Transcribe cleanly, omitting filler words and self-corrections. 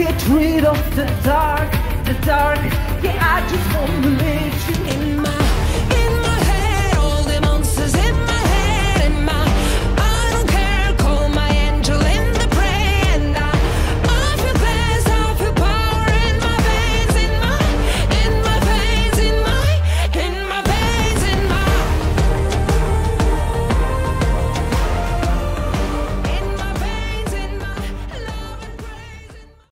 get rid of the dark, the dark. Yeah, I just wanna let you in my